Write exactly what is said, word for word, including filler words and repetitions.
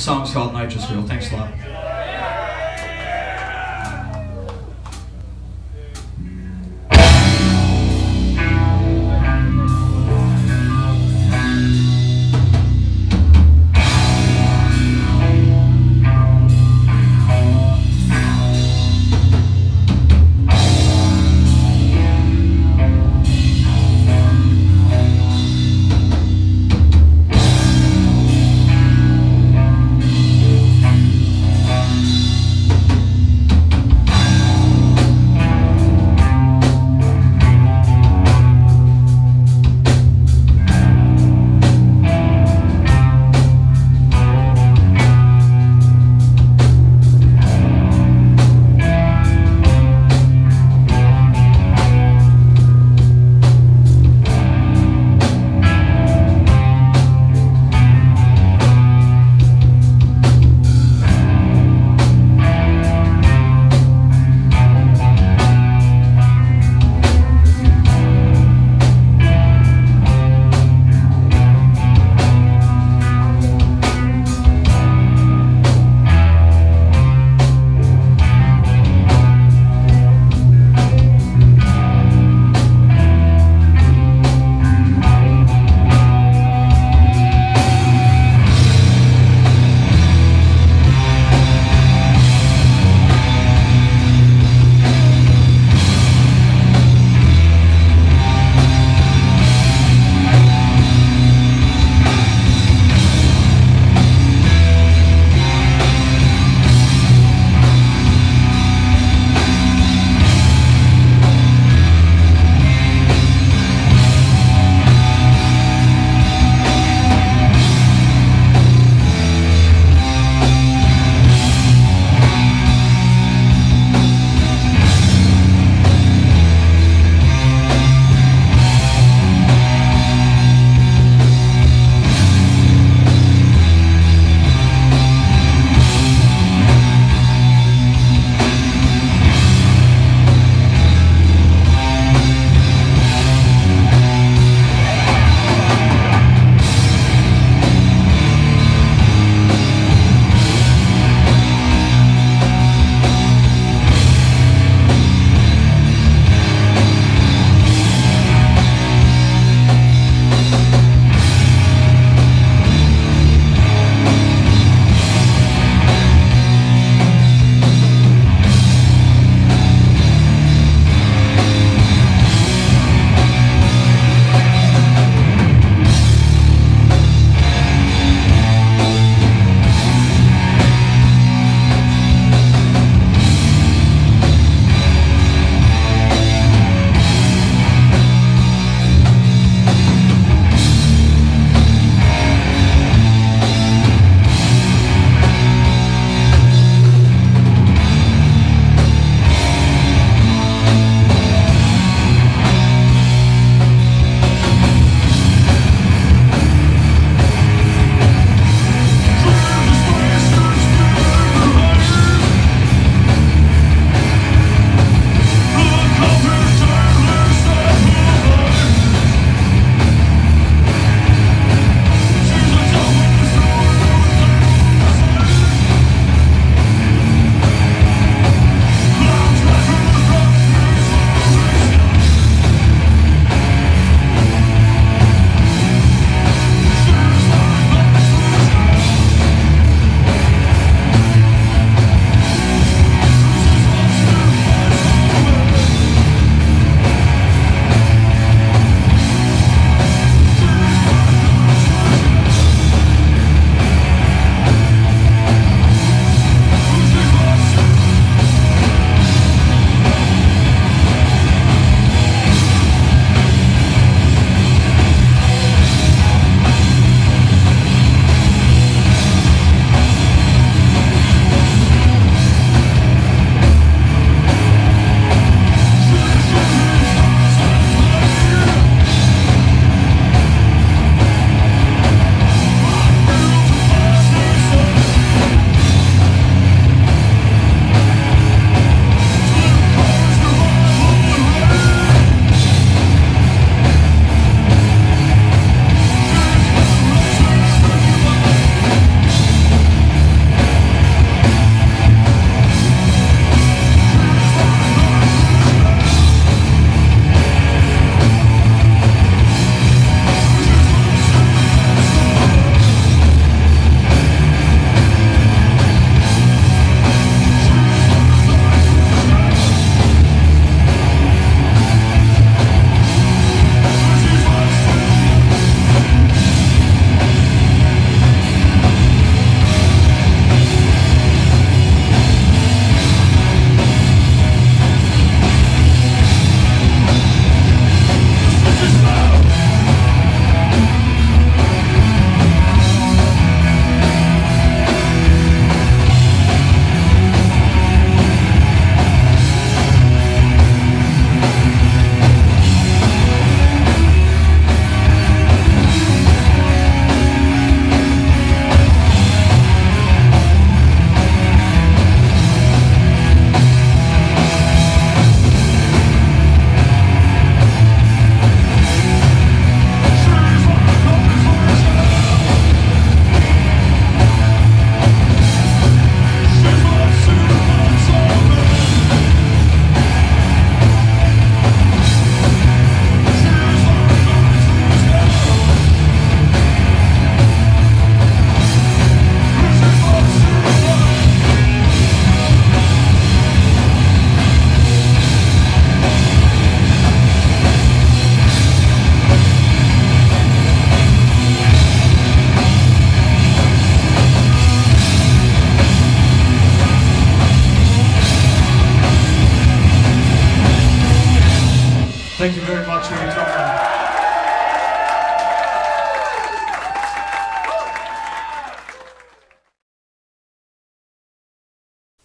song's called Nitrous Wheel. Thanks a lot.